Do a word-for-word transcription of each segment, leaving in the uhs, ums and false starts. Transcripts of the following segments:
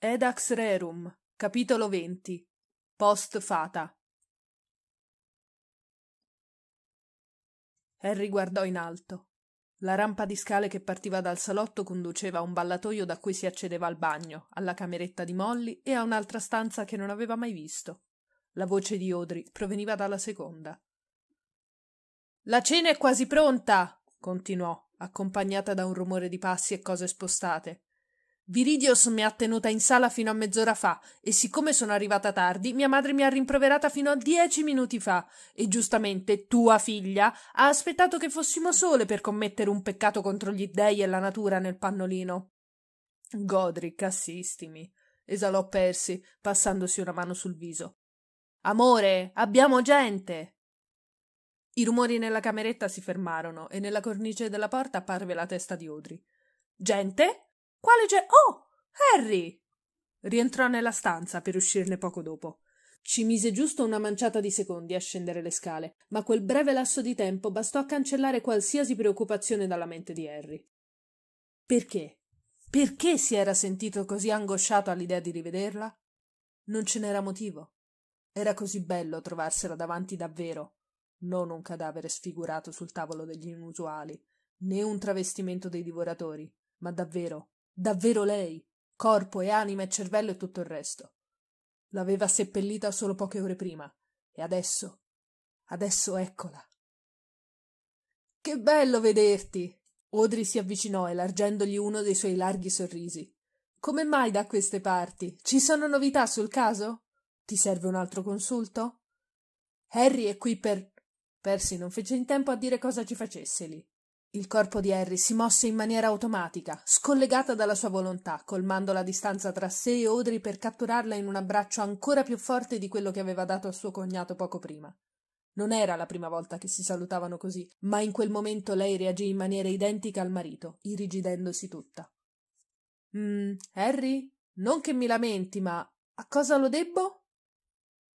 Edax rerum, capitolo venti. Post fata. Harry guardò in alto. La rampa di scale che partiva dal salotto conduceva a un ballatoio da cui si accedeva al bagno, alla cameretta di Molly e a un'altra stanza che non aveva mai visto. La voce di Audrey proveniva dalla seconda. «La cena è quasi pronta!» continuò, accompagnata da un rumore di passi e cose spostate. «Viridios mi ha tenuta in sala fino a mezz'ora fa e siccome sono arrivata tardi mia madre mi ha rimproverata fino a dieci minuti fa e giustamente tua figlia ha aspettato che fossimo sole per commettere un peccato contro gli dèi e la natura nel pannolino». «Godric, assistimi», esalò Percy, passandosi una mano sul viso. «Amore, abbiamo gente!» I rumori nella cameretta si fermarono e nella cornice della porta apparve la testa di Audrey. «Gente? Quale ge- Oh! Harry!» Rientrò nella stanza per uscirne poco dopo. Ci mise giusto una manciata di secondi a scendere le scale, ma quel breve lasso di tempo bastò a cancellare qualsiasi preoccupazione dalla mente di Harry. Perché? Perché si era sentito così angosciato all'idea di rivederla? Non ce n'era motivo. Era così bello trovarsela davanti davvero, non un cadavere sfigurato sul tavolo degli inusuali, né un travestimento dei divoratori, ma davvero. Davvero lei, corpo e anima e cervello e tutto il resto. L'aveva seppellita solo poche ore prima, e adesso, adesso eccola. «Che bello vederti!» Audrey si avvicinò, elargendogli uno dei suoi larghi sorrisi. «Come mai da queste parti? Ci sono novità sul caso? Ti serve un altro consulto?» «Harry è qui per...» Percy non fece in tempo a dire cosa ci facesse lì. Il corpo di Harry si mosse in maniera automatica, scollegata dalla sua volontà, colmando la distanza tra sé e Audrey per catturarla in un abbraccio ancora più forte di quello che aveva dato a suo cognato poco prima. Non era la prima volta che si salutavano così, ma in quel momento lei reagì in maniera identica al marito, irrigidendosi tutta. «Mmm, Harry? Non che mi lamenti, ma a cosa lo debbo?»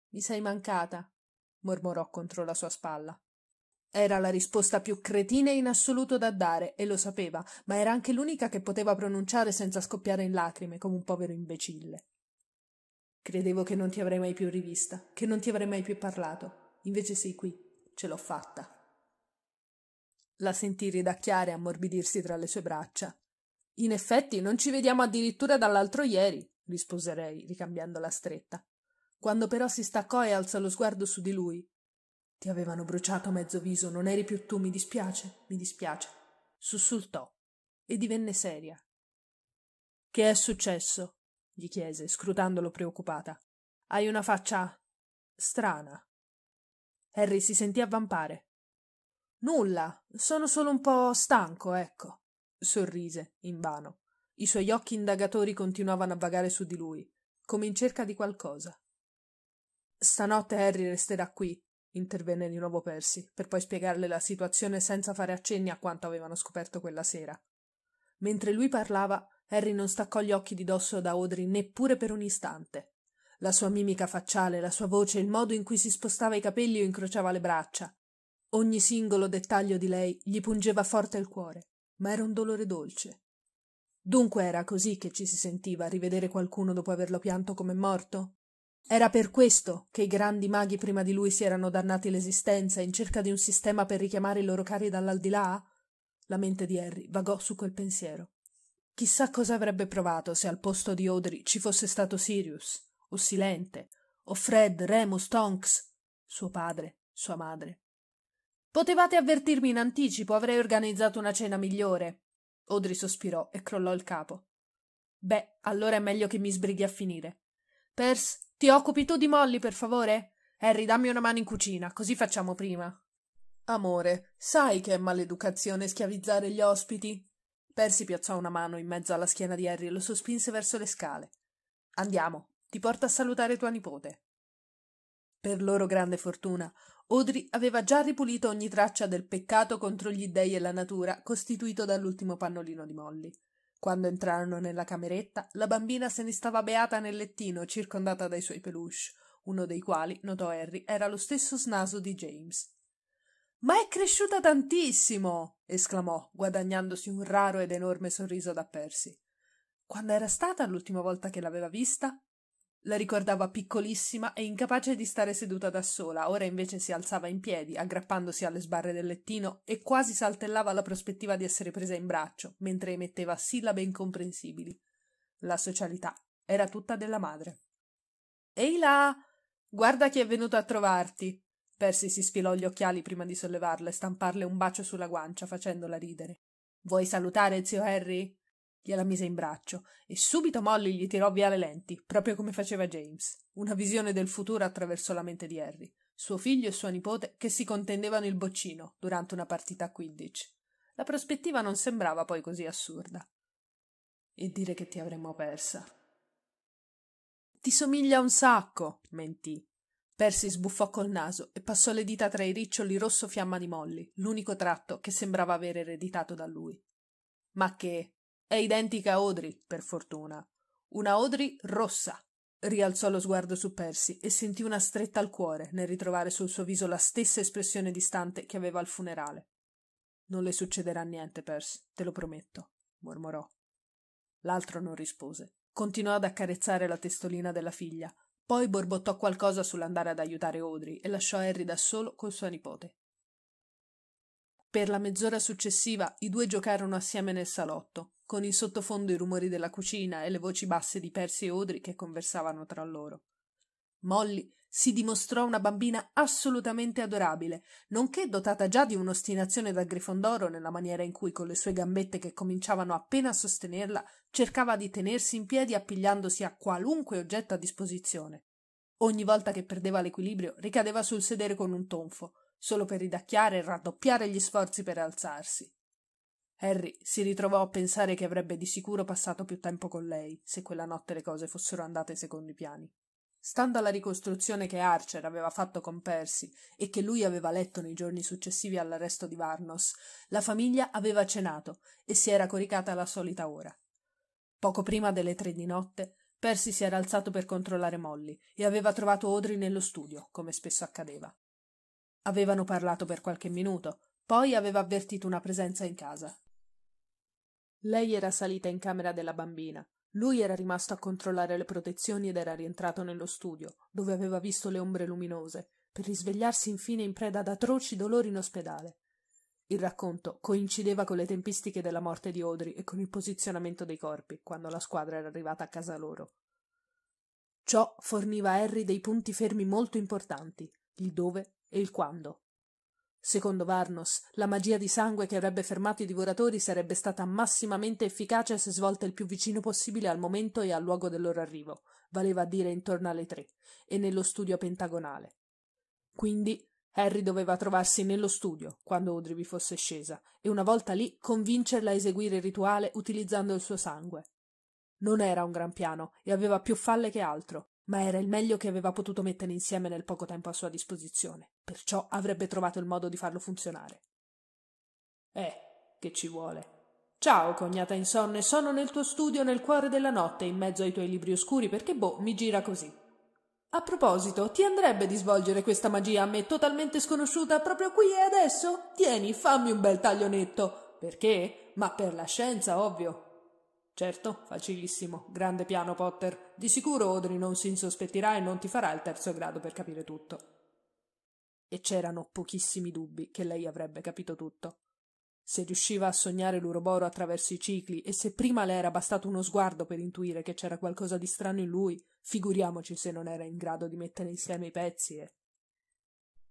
«Mi sei mancata», mormorò contro la sua spalla. Era la risposta più cretina in assoluto da dare, e lo sapeva, ma era anche l'unica che poteva pronunciare senza scoppiare in lacrime, come un povero imbecille. «Credevo che non ti avrei mai più rivista, che non ti avrei mai più parlato. Invece sei qui. Ce l'ho fatta». La sentii ridacchiare e ammorbidirsi tra le sue braccia. «In effetti non ci vediamo addirittura dall'altro ieri», risposerei, ricambiandola stretta. Quando però si staccò e alzò lo sguardo su di lui, «Ti avevano bruciato mezzo viso, non eri più tu, mi dispiace, mi dispiace», sussultò e divenne seria. «Che è successo?» gli chiese, scrutandolo preoccupata. «Hai una faccia... strana». Harry si sentì avvampare. «Nulla, sono solo un po' stanco, ecco», sorrise, invano. I suoi occhi indagatori continuavano a vagare su di lui, come in cerca di qualcosa. «Stanotte Harry resterà qui», intervenne di nuovo Percy, per poi spiegarle la situazione senza fare accenni a quanto avevano scoperto quella sera. Mentre lui parlava, Harry non staccò gli occhi di dosso da Audrey neppure per un istante. La sua mimica facciale, la sua voce, il modo in cui si spostava i capelli o incrociava le braccia. Ogni singolo dettaglio di lei gli pungeva forte il cuore, ma era un dolore dolce. Dunque era così che ci si sentiva a rivedere qualcuno dopo averlo pianto come morto? Era per questo che i grandi maghi prima di lui si erano dannati l'esistenza in cerca di un sistema per richiamare i loro cari dall'aldilà? La mente di Harry vagò su quel pensiero. Chissà cosa avrebbe provato se al posto di Audrey ci fosse stato Sirius, o Silente, o Fred, Remus, Tonks, suo padre, sua madre. «Potevate avvertirmi in anticipo, avrei organizzato una cena migliore». Audrey sospirò e crollò il capo. «Beh, allora è meglio che mi sbrighi a finire. Pers, ti occupi tu di Molly, per favore? Harry, dammi una mano in cucina, così facciamo prima». «Amore, sai che è maleducazione schiavizzare gli ospiti?» Percy piazzò una mano in mezzo alla schiena di Harry e lo sospinse verso le scale. «Andiamo, ti porto a salutare tua nipote». Per loro grande fortuna, Audrey aveva già ripulito ogni traccia del peccato contro gli dèi e la natura costituito dall'ultimo pannolino di Molly. Quando entrarono nella cameretta, la bambina se ne stava beata nel lettino, circondata dai suoi peluche, uno dei quali, notò Harry, era lo stesso snaso di James. «Ma è cresciuta tantissimo!» esclamò, guadagnandosi un raro ed enorme sorriso da Percy. Quando era stata l'ultima volta che l'aveva vista? La ricordava piccolissima e incapace di stare seduta da sola, ora invece si alzava in piedi, aggrappandosi alle sbarre del lettino, e quasi saltellava alla prospettiva di essere presa in braccio, mentre emetteva sillabe incomprensibili. La socialità era tutta della madre. «Ehi là! Guarda chi è venuto a trovarti!» Percy si sfilò gli occhiali prima di sollevarla e stamparle un bacio sulla guancia, facendola ridere. «Vuoi salutare, zio Harry?» Gliela mise in braccio, e subito Molly gli tirò via le lenti, proprio come faceva James. Una visione del futuro attraverso la mente di Harry, suo figlio e sua nipote che si contendevano il boccino durante una partita a Quidditch. La prospettiva non sembrava poi così assurda. «E dire che ti avremmo persa?» «Ti somiglia un sacco», mentì. Percy sbuffò col naso e passò le dita tra i riccioli rosso fiamma di Molly, l'unico tratto che sembrava aver ereditato da lui. «Ma che... è identica a Audrey, per fortuna. Una Audrey rossa». Rialzò lo sguardo su Percy e sentì una stretta al cuore nel ritrovare sul suo viso la stessa espressione distante che aveva al funerale. «Non le succederà niente, Percy, te lo prometto», mormorò. L'altro non rispose. Continuò ad accarezzare la testolina della figlia, poi borbottò qualcosa sull'andare ad aiutare Audrey e lasciò Harry da solo con sua nipote. Per la mezz'ora successiva i due giocarono assieme nel salotto, con in sottofondo i rumori della cucina e le voci basse di Percy e Audrey che conversavano tra loro. Molly si dimostrò una bambina assolutamente adorabile, nonché dotata già di un'ostinazione da Grifondoro nella maniera in cui, con le sue gambette che cominciavano appena a sostenerla, cercava di tenersi in piedi appigliandosi a qualunque oggetto a disposizione. Ogni volta che perdeva l'equilibrio ricadeva sul sedere con un tonfo, solo per ridacchiare e raddoppiare gli sforzi per alzarsi. Harry si ritrovò a pensare che avrebbe di sicuro passato più tempo con lei, se quella notte le cose fossero andate secondo i piani. Stando alla ricostruzione che Archer aveva fatto con Percy e che lui aveva letto nei giorni successivi all'arresto di Varnos, la famiglia aveva cenato e si era coricata alla solita ora. Poco prima delle tre di notte, Percy si era alzato per controllare Molly e aveva trovato Audrey nello studio, come spesso accadeva. Avevano parlato per qualche minuto, poi aveva avvertito una presenza in casa. Lei era salita in camera della bambina. Lui era rimasto a controllare le protezioni ed era rientrato nello studio, dove aveva visto le ombre luminose, per risvegliarsi infine in preda ad atroci dolori in ospedale. Il racconto coincideva con le tempistiche della morte di Audrey e con il posizionamento dei corpi, quando la squadra era arrivata a casa loro. Ciò forniva a Harry dei punti fermi molto importanti, il dove e il quando. Secondo Varnos, la magia di sangue che avrebbe fermato i divoratori sarebbe stata massimamente efficace se svolta il più vicino possibile al momento e al luogo del loro arrivo, valeva a dire intorno alle tre, e nello studio pentagonale. Quindi Harry doveva trovarsi nello studio, quando Audrey vi fosse scesa, e una volta lì convincerla a eseguire il rituale utilizzando il suo sangue. Non era un gran piano e aveva più falle che altro, ma era il meglio che aveva potuto mettere insieme nel poco tempo a sua disposizione, perciò avrebbe trovato il modo di farlo funzionare. Eh, che ci vuole. Ciao, cognata insonne, sono nel tuo studio nel cuore della notte, in mezzo ai tuoi libri oscuri, perché boh, mi gira così. A proposito, ti andrebbe di svolgere questa magia a me totalmente sconosciuta proprio qui e adesso? Tieni, fammi un bel taglio netto. Perché? Ma per la scienza, ovvio. Certo, facilissimo, grande piano Potter. Di sicuro Audrey non si insospettirà e non ti farà il terzo grado per capire tutto. E c'erano pochissimi dubbi che lei avrebbe capito tutto. Se riusciva a sognare l'uroboro attraverso i cicli e se prima le era bastato uno sguardo per intuire che c'era qualcosa di strano in lui, figuriamoci se non era in grado di mettere insieme i pezzi e...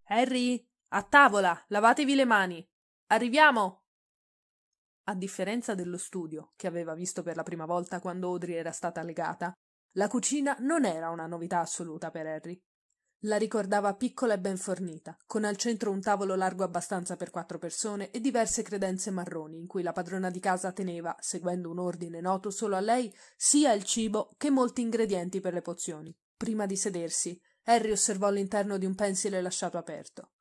Harry, a tavola, lavatevi le mani. Arriviamo! A differenza dello studio, che aveva visto per la prima volta quando Audrey era stata legata, la cucina non era una novità assoluta per Harry. La ricordava piccola e ben fornita, con al centro un tavolo largo abbastanza per quattro persone e diverse credenze marroni in cui la padrona di casa teneva, seguendo un ordine noto solo a lei, sia il cibo che molti ingredienti per le pozioni. Prima di sedersi, Harry osservò l'interno di un pensile lasciato aperto.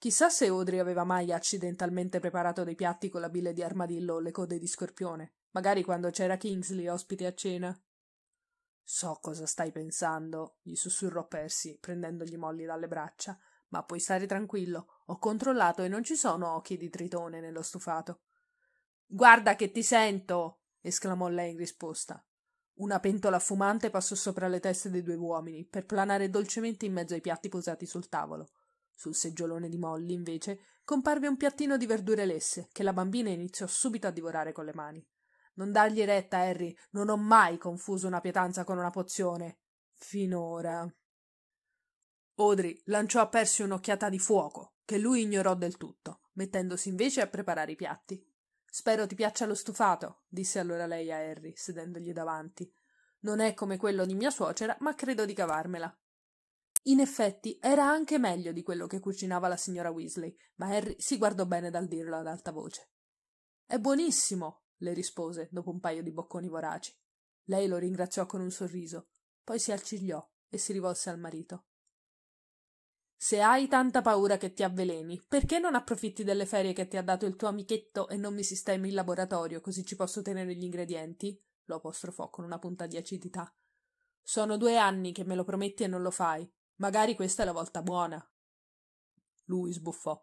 Chissà se Audrey aveva mai accidentalmente preparato dei piatti con la bile di armadillo o le code di scorpione, magari quando c'era Kingsley ospite a cena. «So cosa stai pensando», gli sussurrò Percy, prendendogli Molly dalle braccia, «ma puoi stare tranquillo, ho controllato e non ci sono occhi di tritone nello stufato». «Guarda che ti sento!» esclamò lei in risposta. Una pentola fumante passò sopra le teste dei due uomini, per planare dolcemente in mezzo ai piatti posati sul tavolo. Sul seggiolone di Molly, invece, comparve un piattino di verdure lesse, che la bambina iniziò subito a divorare con le mani. «Non dargli retta, Harry! Non ho mai confuso una pietanza con una pozione! Finora!» Audrey lanciò a Percy un'occhiata di fuoco, che lui ignorò del tutto, mettendosi invece a preparare i piatti. «Spero ti piaccia lo stufato», disse allora lei a Harry, sedendogli davanti. «Non è come quello di mia suocera, ma credo di cavarmela». In effetti era anche meglio di quello che cucinava la signora Weasley, ma Harry si guardò bene dal dirlo ad alta voce. «È buonissimo», le rispose, dopo un paio di bocconi voraci. Lei lo ringraziò con un sorriso, poi si accigliò e si rivolse al marito. «Se hai tanta paura che ti avveleni, perché non approfitti delle ferie che ti ha dato il tuo amichetto e non mi sistemi il laboratorio, così ci posso tenere gli ingredienti?» lo apostrofò con una punta di acidità. «Sono due anni che me lo prometti e non lo fai. Magari questa è la volta buona.» Lui sbuffò.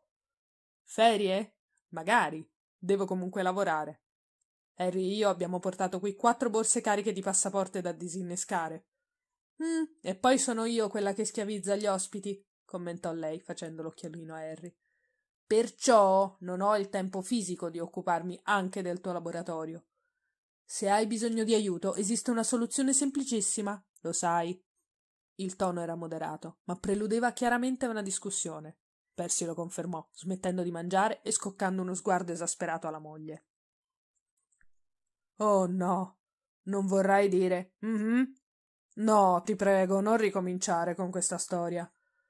«Ferie? Magari. Devo comunque lavorare. Harry e io abbiamo portato qui quattro borse cariche di passaporte da disinnescare.» «Mm, e poi sono io quella che schiavizza gli ospiti», commentò lei, facendo l'occhialino a Harry. «Perciò non ho il tempo fisico di occuparmi anche del tuo laboratorio. Se hai bisogno di aiuto, esiste una soluzione semplicissima, lo sai.» Il tono era moderato, ma preludeva chiaramente una discussione. Percy lo confermò, smettendo di mangiare e scoccando uno sguardo esasperato alla moglie. «Oh no, non vorrai dire. Mm-hmm. No, ti prego, non ricominciare con questa storia.»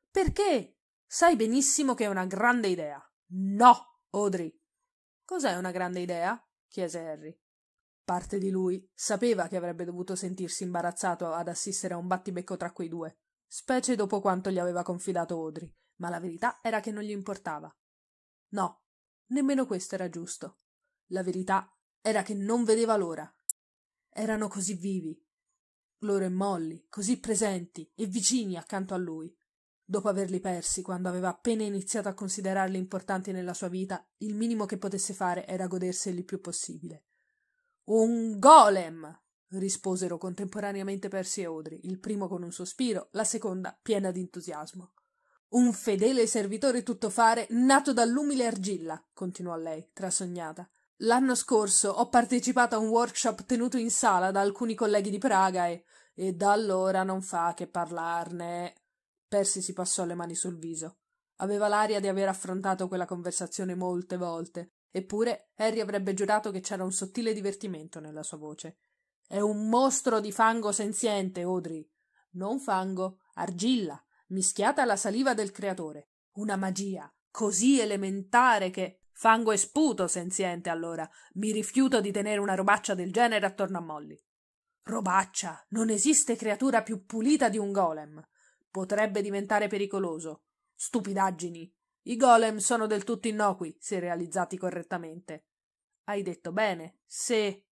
«Perché? Sai benissimo che è una grande idea.» «No, Audrey.» «Cos'è una grande idea?» chiese Harry. Parte di lui sapeva che avrebbe dovuto sentirsi imbarazzato ad assistere a un battibecco tra quei due, specie dopo quanto gli aveva confidato Audrey, ma la verità era che non gli importava. No, nemmeno questo era giusto. La verità era che non vedeva l'ora. Erano così vivi, loro e Molly, così presenti e vicini accanto a lui. Dopo averli persi quando aveva appena iniziato a considerarli importanti nella sua vita, il minimo che potesse fare era goderseli il più possibile. «Un golem!» risposero contemporaneamente Percy e Audrey, il primo con un sospiro, la seconda piena di entusiasmo. «Un fedele servitore tuttofare nato dall'umile argilla», continuò lei, trasognata. «L'anno scorso ho partecipato a un workshop tenuto in sala da alcuni colleghi di Praga e... e da allora non fa che parlarne.» Percy si passò le mani sul viso. Aveva l'aria di aver affrontato quella conversazione molte volte, eppure Harry avrebbe giurato che c'era un sottile divertimento nella sua voce. «È un mostro di fango senziente, Audrey. Non fango, argilla, mischiata alla saliva del creatore. Una magia così elementare che... fango e sputo senziente, allora. Mi rifiuto di tenere una robaccia del genere attorno a Molly.» «Robaccia! Non esiste creatura più pulita di un golem. Potrebbe diventare pericoloso. Stupidaggini. I golem sono del tutto innocui, se realizzati correttamente.» «Hai detto bene. Se...»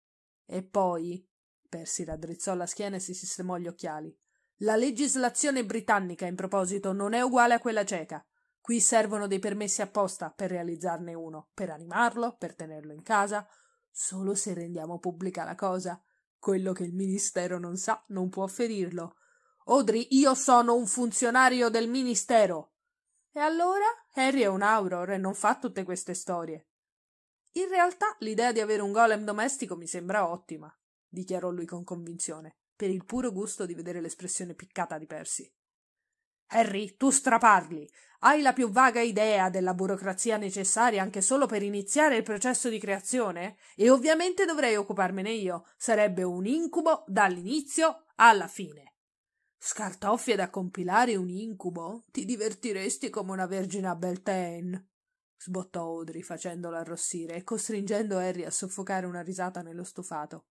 «E poi...» Percy raddrizzò la schiena e si sistemò gli occhiali. «La legislazione britannica, in proposito, non è uguale a quella ceca. Qui servono dei permessi apposta per realizzarne uno, per animarlo, per tenerlo in casa. Solo se rendiamo pubblica la cosa. Quello che il ministero non sa, non può ferirlo.» «Audrey, io sono un funzionario del ministero.» «E allora? Harry è un auror e non fa tutte queste storie.» «In realtà l'idea di avere un golem domestico mi sembra ottima», dichiarò lui con convinzione, per il puro gusto di vedere l'espressione piccata di Percy. «Harry, tu straparli. Hai la più vaga idea della burocrazia necessaria anche solo per iniziare il processo di creazione? E ovviamente dovrei occuparmene io. Sarebbe un incubo dall'inizio alla fine.» «Scartoffie da compilare un incubo? Ti divertiresti come una vergine a Beltane», sbottò Audrey, facendolo arrossire e costringendo Harry a soffocare una risata nello stufato.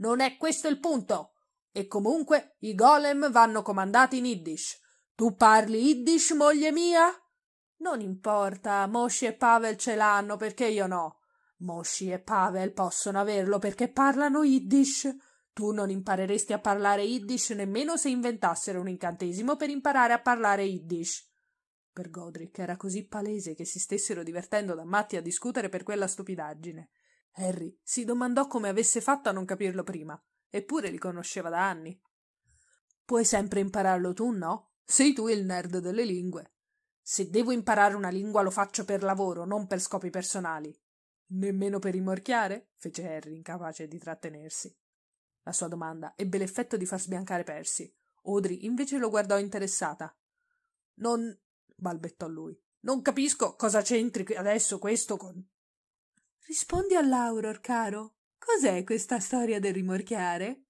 «Non è questo il punto! E comunque i golem vanno comandati in Yiddish. Tu parli Yiddish, moglie mia?» «Non importa, Moshe e Pavel ce l'hanno, perché io no?» «Moshe e Pavel possono averlo perché parlano Yiddish. Tu non impareresti a parlare Yiddish nemmeno se inventassero un incantesimo per imparare a parlare Yiddish.» Per Godric era così palese che si stessero divertendo da matti a discutere per quella stupidaggine. Harry si domandò come avesse fatto a non capirlo prima eppure li conosceva da anni. Puoi sempre impararlo tu, no? Sei tu il nerd delle lingue. Se devo imparare una lingua lo faccio per lavoro, non per scopi personali. Nemmeno per rimorchiare? Fece Harry, incapace di trattenersi. La sua domanda ebbe l'effetto di far sbiancare Percy. Audrey invece lo guardò interessata. Non... balbettò lui. Non capisco cosa c'entri adesso questo con... Rispondi all'Auror, caro. Cos'è questa storia del rimorchiare?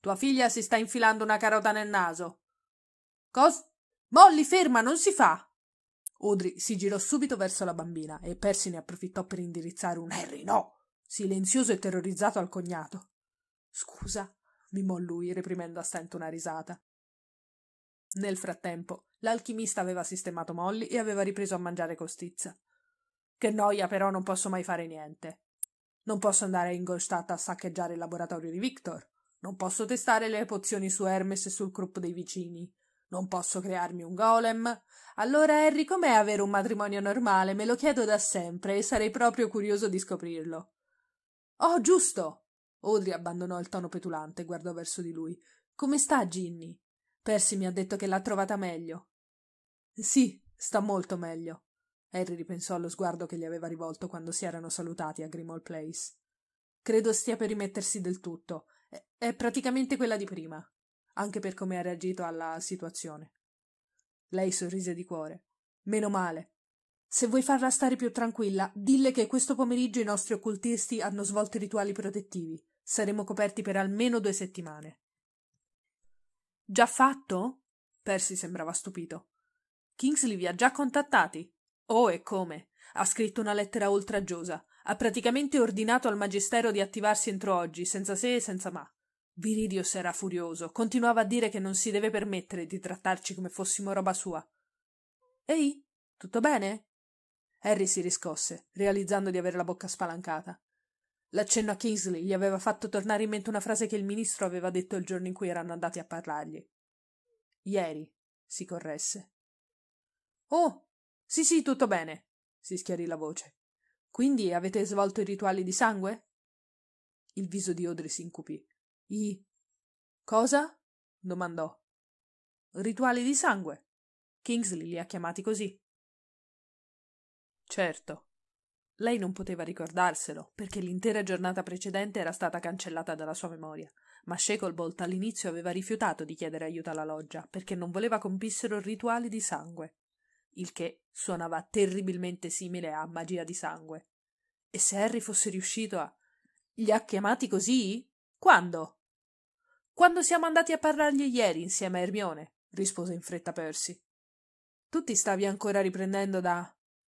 Tua figlia si sta infilando una carota nel naso. Cos... Molly, ferma, non si fa! Audrey si girò subito verso la bambina e Percy ne approfittò per indirizzare un Harry no, silenzioso e terrorizzato al cognato. Scusa, mimò lui, reprimendo a stento una risata. Nel frattempo, l'alchimista aveva sistemato Molly e aveva ripreso a mangiare costizza. Che noia, però non posso mai fare niente. Non posso andare a Ingolstadt a saccheggiare il laboratorio di Victor. Non posso testare le pozioni su Hermes e sul gruppo dei vicini. Non posso crearmi un golem. Allora, Harry, com'è avere un matrimonio normale? Me lo chiedo da sempre e sarei proprio curioso di scoprirlo. Oh, giusto! Audrey abbandonò il tono petulante e guardò verso di lui. Come sta Ginny? Percy mi ha detto che l'ha trovata meglio. Sì, sta molto meglio. Harry ripensò allo sguardo che gli aveva rivolto quando si erano salutati a Grimmauld Place. Credo stia per rimettersi del tutto. È, è praticamente quella di prima. Anche per come ha reagito alla situazione. Lei sorrise di cuore. Meno male. Se vuoi farla stare più tranquilla, dille che questo pomeriggio i nostri occultisti hanno svolto i rituali protettivi. Saremo coperti per almeno due settimane. Già fatto? Percy sembrava stupito. Kingsley vi ha già contattati? Oh, e come? Ha scritto una lettera oltraggiosa. Ha praticamente ordinato al Magistero di attivarsi entro oggi, senza se e senza ma. Viridios era furioso, continuava a dire che non si deve permettere di trattarci come fossimo roba sua. Ehi, tutto bene? Harry si riscosse, realizzando di avere la bocca spalancata. L'accenno a Kingsley gli aveva fatto tornare in mente una frase che il ministro aveva detto il giorno in cui erano andati a parlargli. Ieri, si corresse. Oh, sì sì, tutto bene, si schiarì la voce. Quindi avete svolto i rituali di sangue? Il viso di Audrey si incupì. I... cosa? Domandò. Rituali di sangue. Kingsley li ha chiamati così. Certo. Lei non poteva ricordarselo, perché l'intera giornata precedente era stata cancellata dalla sua memoria, ma Shacklebolt all'inizio aveva rifiutato di chiedere aiuto alla loggia, perché non voleva compissero rituali di sangue, il che suonava terribilmente simile a magia di sangue. E se Harry fosse riuscito a... Li ha chiamati così? Quando? Quando siamo andati a parlargli ieri insieme a Hermione, rispose in fretta Percy. Tu ti stavi ancora riprendendo da...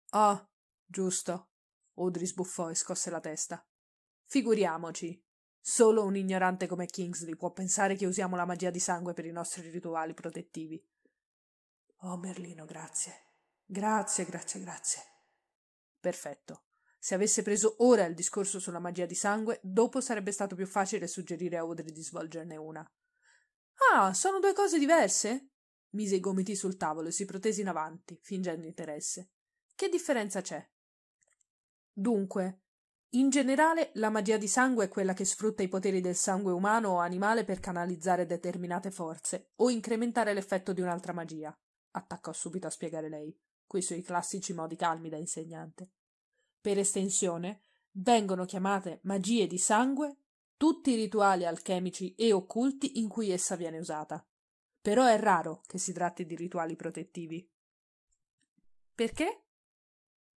Ah, oh, giusto. Audrey sbuffò e scosse la testa. Figuriamoci. Solo un ignorante come Kingsley può pensare che usiamo la magia di sangue per i nostri rituali protettivi. Oh, Merlino, grazie. Grazie, grazie, grazie. Perfetto. Se avesse preso ora il discorso sulla magia di sangue, dopo sarebbe stato più facile suggerire a Audrey di svolgerne una. Ah, sono due cose diverse? Mise i gomiti sul tavolo e si protese in avanti, fingendo interesse. Che differenza c'è? Dunque, in generale la magia di sangue è quella che sfrutta i poteri del sangue umano o animale per canalizzare determinate forze o incrementare l'effetto di un'altra magia, attaccò subito a spiegare lei, coi suoi classici modi calmi da insegnante. Per estensione, vengono chiamate magie di sangue tutti i rituali alchemici e occulti in cui essa viene usata. Però è raro che si tratti di rituali protettivi. Perché?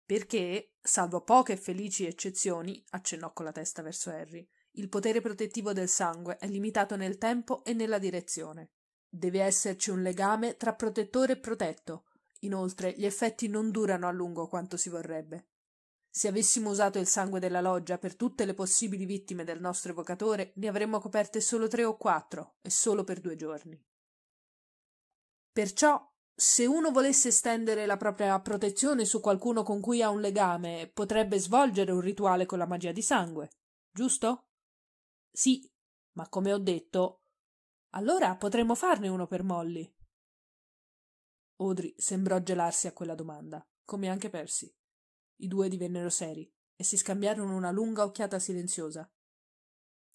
Perché, salvo poche e felici eccezioni, accennò con la testa verso Harry, il potere protettivo del sangue è limitato nel tempo e nella direzione. Deve esserci un legame tra protettore e protetto. Inoltre, gli effetti non durano a lungo quanto si vorrebbe. Se avessimo usato il sangue della loggia per tutte le possibili vittime del nostro evocatore, ne avremmo coperte solo tre o quattro, e solo per due giorni. Perciò, se uno volesse estendere la propria protezione su qualcuno con cui ha un legame, potrebbe svolgere un rituale con la magia di sangue, giusto? Sì, ma come ho detto, allora potremmo farne uno per Molly. Audrey sembrò gelarsi a quella domanda, come anche Percy. I due divennero seri e si scambiarono una lunga occhiata silenziosa.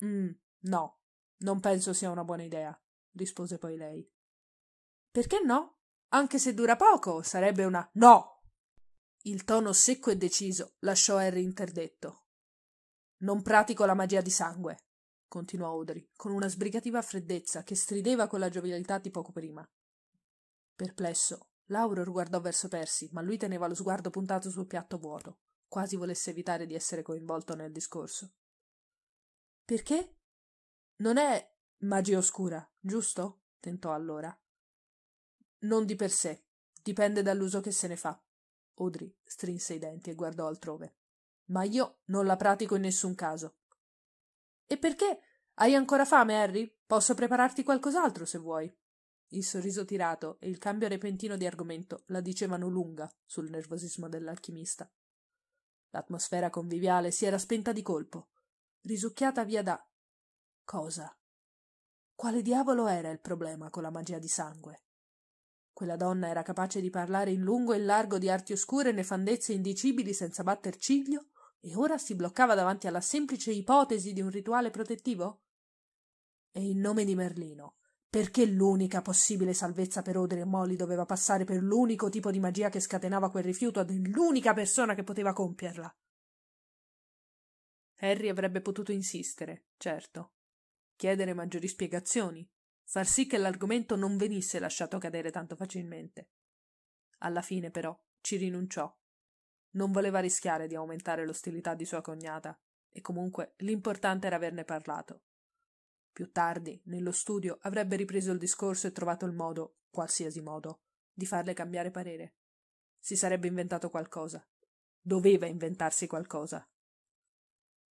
Mm, no, Non penso sia una buona idea, rispose poi lei. Perché no? Anche se dura poco, sarebbe una... No! Il tono secco e deciso lasciò Harry interdetto. Non pratico la magia di sangue, continuò Audrey, con una sbrigativa freddezza che strideva con la giovialità di poco prima. Perplesso, Lauro guardò verso Percy, ma lui teneva lo sguardo puntato sul piatto vuoto, quasi volesse evitare di essere coinvolto nel discorso. Perché? Non è magia oscura, giusto? Tentò allora. Non di per sé, dipende dall'uso che se ne fa. Audrey strinse i denti e guardò altrove. Ma io non la pratico in nessun caso. E perché? Hai ancora fame, Harry? Posso prepararti qualcos'altro se vuoi. Il sorriso tirato e il cambio repentino di argomento la dicevano lunga sul nervosismo dell'alchimista. L'atmosfera conviviale si era spenta di colpo, risucchiata via da... cosa? Quale diavolo era il problema con la magia di sangue? Quella donna era capace di parlare in lungo e in largo di arti oscure e nefandezze indicibili senza batter ciglio, e ora si bloccava davanti alla semplice ipotesi di un rituale protettivo? E in nome di Merlino, perché l'unica possibile salvezza per Audrey e Molly doveva passare per l'unico tipo di magia che scatenava quel rifiuto ad l'unica persona che poteva compierla? Harry avrebbe potuto insistere, certo, chiedere maggiori spiegazioni, far sì che l'argomento non venisse lasciato cadere tanto facilmente. Alla fine, però, ci rinunciò. Non voleva rischiare di aumentare l'ostilità di sua cognata, e comunque l'importante era averne parlato. Più tardi, nello studio, avrebbe ripreso il discorso e trovato il modo, qualsiasi modo, di farle cambiare parere. Si sarebbe inventato qualcosa. Doveva inventarsi qualcosa.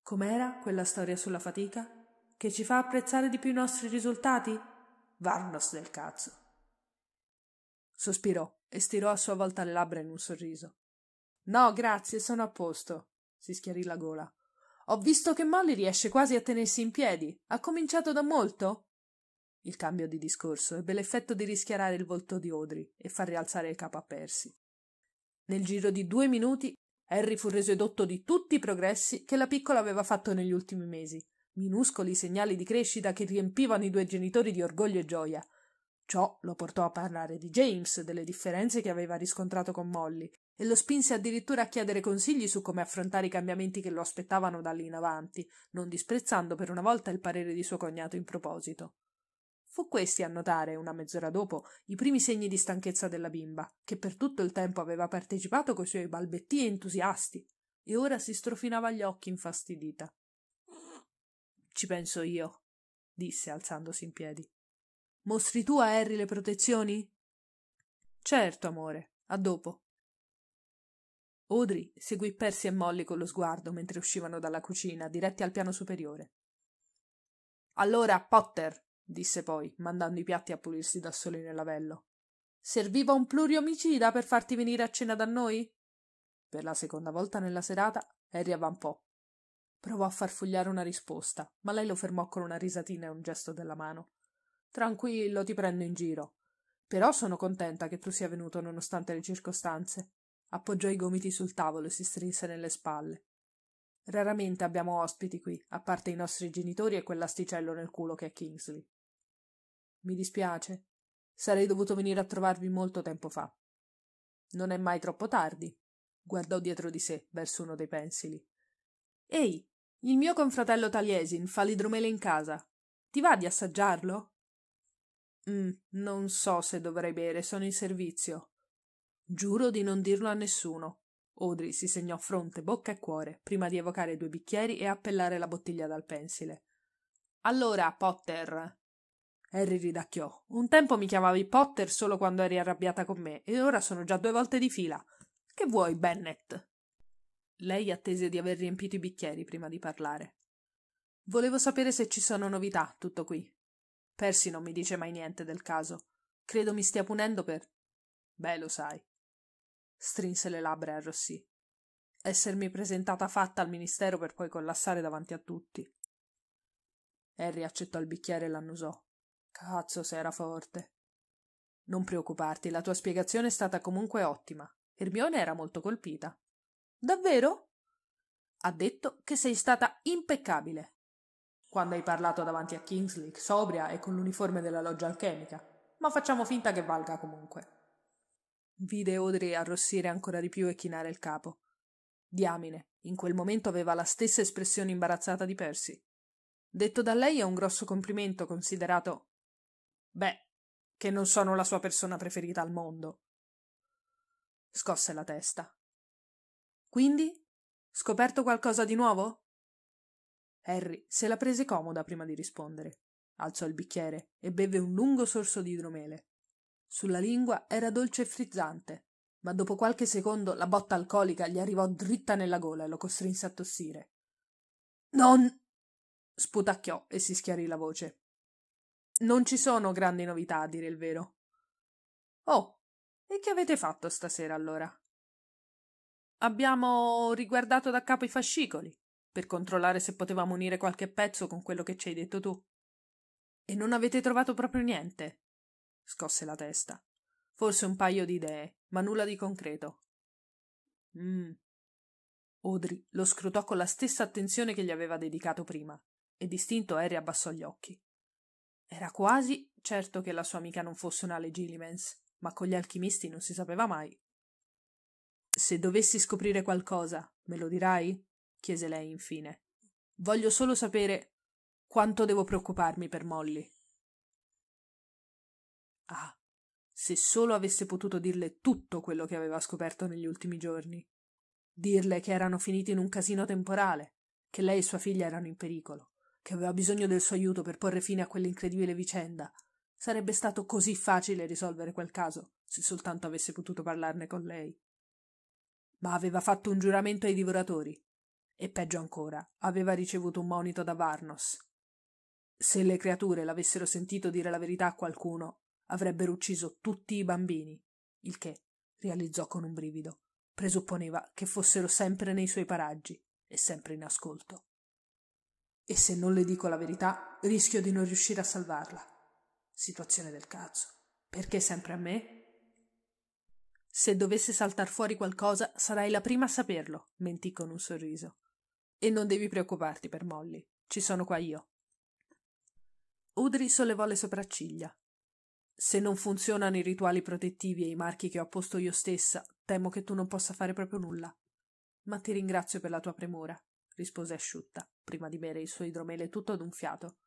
Com'era quella storia sulla fatica? Che ci fa apprezzare di più i nostri risultati? Varnos del cazzo. Sospirò e stirò a sua volta le labbra in un sorriso. No, grazie, sono a posto. Si schiarì la gola. Ho visto che Molly riesce quasi a tenersi in piedi. Ha cominciato da molto? Il cambio di discorso ebbe l'effetto di rischiarare il volto di Audrey e far rialzare il capo a Percy. Nel giro di due minuti Harry fu reso edotto di tutti i progressi che la piccola aveva fatto negli ultimi mesi, minuscoli segnali di crescita che riempivano i due genitori di orgoglio e gioia. Ciò lo portò a parlare di James, delle differenze che aveva riscontrato con Molly, e lo spinse addirittura a chiedere consigli su come affrontare i cambiamenti che lo aspettavano da lì in avanti, non disprezzando per una volta il parere di suo cognato in proposito. Fu questi a notare, una mezz'ora dopo, i primi segni di stanchezza della bimba, che per tutto il tempo aveva partecipato coi suoi balbettii entusiasti, e ora si strofinava gli occhi infastidita. Ci penso io, disse alzandosi in piedi. Mostri tu a Harry le protezioni? Certo, amore, a dopo. Audrey seguì Percy e Molly con lo sguardo mentre uscivano dalla cucina, diretti al piano superiore. Allora, Potter, disse poi, mandando i piatti a pulirsi da soli nel lavello. Serviva un pluriomicida per farti venire a cena da noi? Per la seconda volta nella serata, Harry avvampò. Provò a farfugliare una risposta, ma lei lo fermò con una risatina e un gesto della mano. Tranquillo, ti prendo in giro. Però sono contenta che tu sia venuto nonostante le circostanze. Appoggiò i gomiti sul tavolo e si strinse nelle spalle. Raramente abbiamo ospiti qui, a parte i nostri genitori e quell'asticello nel culo che è Kingsley. Mi dispiace. Sarei dovuto venire a trovarvi molto tempo fa. Non è mai troppo tardi. Guardò dietro di sé, verso uno dei pensili. Ehi, il mio confratello Taliesin fa l'idromele in casa. Ti va di assaggiarlo? Mm, non so se dovrei bere, sono in servizio. Giuro di non dirlo a nessuno. Audrey si segnò fronte, bocca e cuore, prima di evocare due bicchieri e appellare la bottiglia dal pensile. Allora, Potter... Harry ridacchiò. Un tempo mi chiamavi Potter solo quando eri arrabbiata con me, e ora sono già due volte di fila. Che vuoi, Bennett? Lei attese di aver riempito i bicchieri prima di parlare. Volevo sapere se ci sono novità, tutto qui. Percy non mi dice mai niente del caso. Credo mi stia punendo per... Beh, lo sai. Strinse le labbra e arrossì. Essermi presentata fatta al ministero per poi collassare davanti a tutti. Harry accettò il bicchiere e l'annusò. Cazzo, se era forte. Non preoccuparti, la tua spiegazione è stata comunque ottima. Hermione era molto colpita. Davvero? Ha detto che sei stata impeccabile. quando hai parlato davanti a Kingsley, sobria e con l'uniforme della loggia alchemica, ma facciamo finta che valga comunque. Vide Audrey arrossire ancora di più e chinare il capo. Diamine, in quel momento aveva la stessa espressione imbarazzata di Percy. Detto da lei è un grosso complimento, considerato, beh, che non sono la sua persona preferita al mondo. Scosse la testa. Quindi? Scoperto qualcosa di nuovo? Harry se la prese comoda prima di rispondere. Alzò il bicchiere e bevve un lungo sorso di idromele. Sulla lingua era dolce e frizzante, ma dopo qualche secondo la botta alcolica gli arrivò dritta nella gola e lo costrinse a tossire. Non... sputacchiò e si schiarì la voce. Non ci sono grandi novità, a dire il vero. Oh, e che avete fatto stasera allora? Abbiamo riguardato da capo i fascicoli, per controllare se potevamo unire qualche pezzo con quello che ci hai detto tu. E non avete trovato proprio niente? Scosse la testa. Forse un paio di idee, ma nulla di concreto. Mm. Audrey lo scrutò con la stessa attenzione che gli aveva dedicato prima, e distinto Harry abbassò gli occhi. Era quasi certo che la sua amica non fosse una Legilimens, ma con gli alchimisti non si sapeva mai. «Se dovessi scoprire qualcosa, me lo dirai?» chiese lei infine. «Voglio solo sapere quanto devo preoccuparmi per Molly». Ah, se solo avesse potuto dirle tutto quello che aveva scoperto negli ultimi giorni. Dirle che erano finiti in un casino temporale, che lei e sua figlia erano in pericolo, che aveva bisogno del suo aiuto per porre fine a quell'incredibile vicenda. Sarebbe stato così facile risolvere quel caso, se soltanto avesse potuto parlarne con lei. Ma aveva fatto un giuramento ai divoratori, e peggio ancora, aveva ricevuto un monito da Varnos. Se le creature l'avessero sentito dire la verità a qualcuno, avrebbero ucciso tutti i bambini, il che, realizzò con un brivido, presupponeva che fossero sempre nei suoi paraggi e sempre in ascolto. E se non le dico la verità, rischio di non riuscire a salvarla. Situazione del cazzo. Perché sempre a me? Se dovesse saltar fuori qualcosa, sarai la prima a saperlo, mentì con un sorriso. E non devi preoccuparti per Molly, ci sono qua io. Audrey sollevò le sopracciglia. Se non funzionano i rituali protettivi e i marchi che ho apposto io stessa, temo che tu non possa fare proprio nulla. Ma ti ringrazio per la tua premura, rispose asciutta, prima di bere il suo idromele tutto ad un fiato.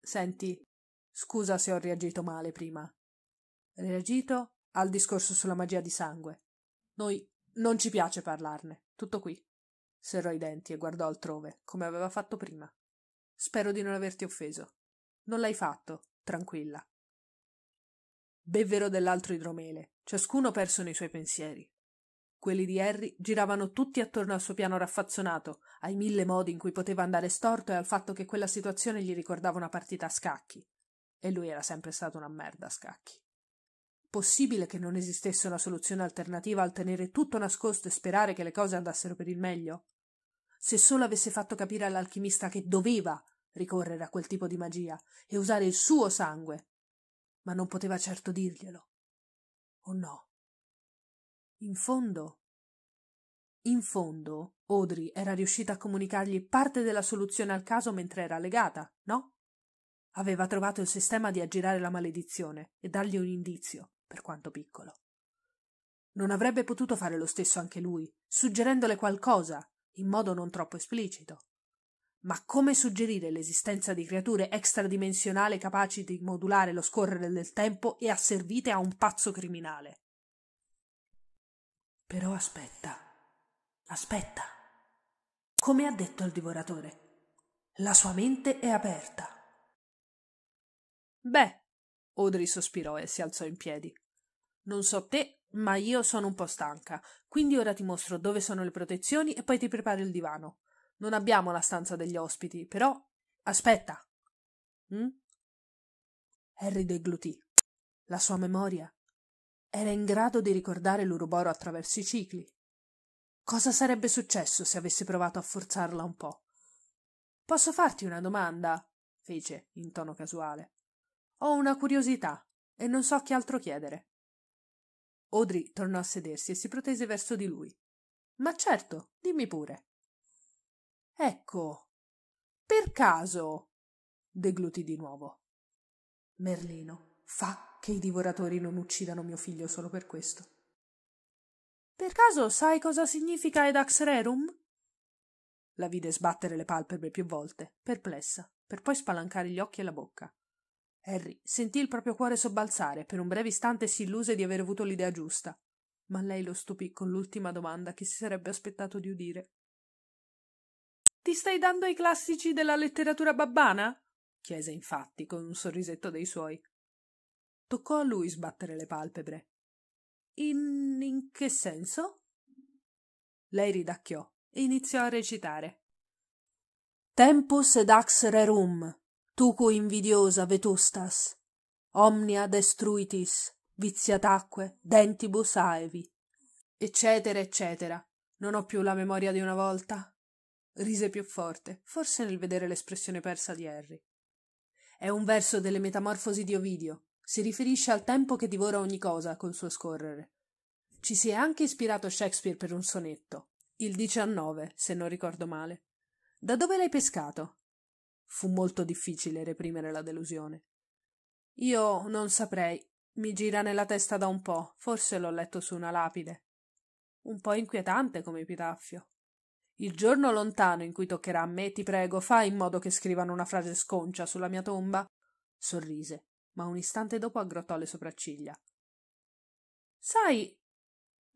Senti, scusa se ho reagito male prima. Reagito al discorso sulla magia di sangue. Noi non ci piace parlarne, tutto qui. Serrò i denti e guardò altrove, come aveva fatto prima. Spero di non averti offeso. Non l'hai fatto, tranquilla. Bevvero dell'altro idromele, ciascuno perso nei suoi pensieri. Quelli di Harry giravano tutti attorno al suo piano raffazzonato, ai mille modi in cui poteva andare storto e al fatto che quella situazione gli ricordava una partita a scacchi. E lui era sempre stato una merda a scacchi. Possibile che non esistesse una soluzione alternativa al tenere tutto nascosto e sperare che le cose andassero per il meglio? Se solo avesse fatto capire all'alchimista che doveva ricorrere a quel tipo di magia e usare il suo sangue, ma non poteva certo dirglielo. O no? In fondo, in fondo, Audrey era riuscita a comunicargli parte della soluzione al caso mentre era legata, no? Aveva trovato il sistema di aggirare la maledizione e dargli un indizio, per quanto piccolo. Non avrebbe potuto fare lo stesso anche lui, suggerendole qualcosa, in modo non troppo esplicito. Ma come suggerire l'esistenza di creature extradimensionali capaci di modulare lo scorrere del tempo e asservite a un pazzo criminale? Però aspetta, aspetta. Come ha detto il divoratore, la sua mente è aperta. Beh, Audrey sospirò e si alzò in piedi. Non so te, ma io sono un po' stanca, quindi ora ti mostro dove sono le protezioni e poi ti preparo il divano. Non abbiamo la stanza degli ospiti, però... Aspetta! Mm? Harry deglutì. La sua memoria era in grado di ricordare l'uruboro attraverso i cicli. Cosa sarebbe successo se avesse provato a forzarla un po'? «Posso farti una domanda?» fece, in tono casuale. «Ho una curiosità, e non so che altro chiedere». Audrey tornò a sedersi e si protese verso di lui. «Ma certo, dimmi pure». Ecco, Per caso deglutì di nuovo. Merlino, fa che i divoratori non uccidano mio figlio solo per questo. Per caso sai cosa significa Edax rerum? La vide sbattere le palpebre più volte, perplessa, per poi spalancare gli occhi e la bocca. Harry sentì il proprio cuore sobbalzare, per un breve istante si illuse di aver avuto l'idea giusta, ma lei lo stupì con l'ultima domanda che si sarebbe aspettato di udire. «Ti stai dando ai classici della letteratura babbana?» chiese infatti con un sorrisetto dei suoi. Toccò a lui sbattere le palpebre. «In... in che senso?» Lei ridacchiò e iniziò a recitare. Tempus edax rerum, tu cui invidiosa vetustas, omnia destruitis, viziataque, dentibus aevi, eccetera, eccetera. Non ho più la memoria di una volta. Rise più forte, forse nel vedere l'espressione persa di Harry. È un verso delle Metamorfosi di Ovidio. Si riferisce al tempo che divora ogni cosa col suo scorrere. Ci si è anche ispirato Shakespeare per un sonetto. Il diciannove, se non ricordo male. Da dove l'hai pescato? Fu molto difficile reprimere la delusione. Io non saprei. Mi gira nella testa da un po'. Forse l'ho letto su una lapide. Un po' inquietante come epitaffio. Il giorno lontano in cui toccherà a me, ti prego, fai in modo che scrivano una frase sconcia sulla mia tomba. Sorrise, ma un istante dopo aggrottò le sopracciglia. Sai...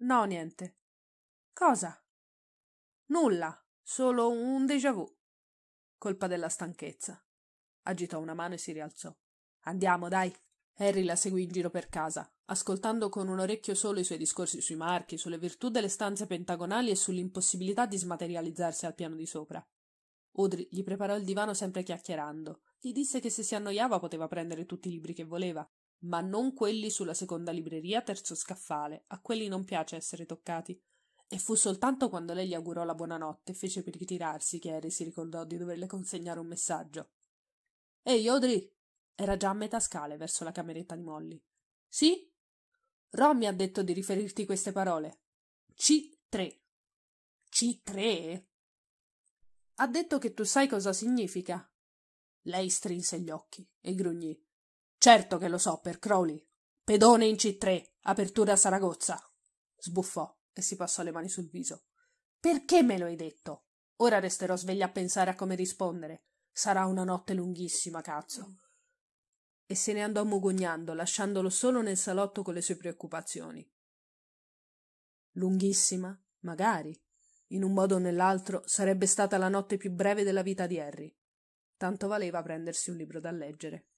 No, niente. Cosa? Nulla, solo un déjà vu. Colpa della stanchezza. Agitò una mano e si rialzò. Andiamo, dai. Harry la seguì in giro per casa, ascoltando con un orecchio solo i suoi discorsi sui marchi, sulle virtù delle stanze pentagonali e sull'impossibilità di smaterializzarsi al piano di sopra. Audrey gli preparò il divano sempre chiacchierando. Gli disse che se si annoiava poteva prendere tutti i libri che voleva, ma non quelli sulla seconda libreria, terzo scaffale. A quelli non piace essere toccati. E fu soltanto quando lei gli augurò la buonanotte e fece per ritirarsi che Harry si ricordò di doverle consegnare un messaggio. «Ehi, Audrey!» Era già a metà scale verso la cameretta di Molly. «Sì?» «Ron mi ha detto di riferirti queste parole. C tre». «C tre?» «Ha detto che tu sai cosa significa?» Lei strinse gli occhi e grugnì. «Certo che lo so, per Crowley. Pedone in C tre, apertura a Saragozza». Sbuffò e si passò le mani sul viso. «Perché me lo hai detto? Ora resterò sveglia a pensare a come rispondere. Sarà una notte lunghissima, cazzo». E se ne andò mugugnando, lasciandolo solo nel salotto con le sue preoccupazioni. Lunghissima, magari. In un modo o nell'altro sarebbe stata la notte più breve della vita di Harry. Tanto valeva prendersi un libro da leggere.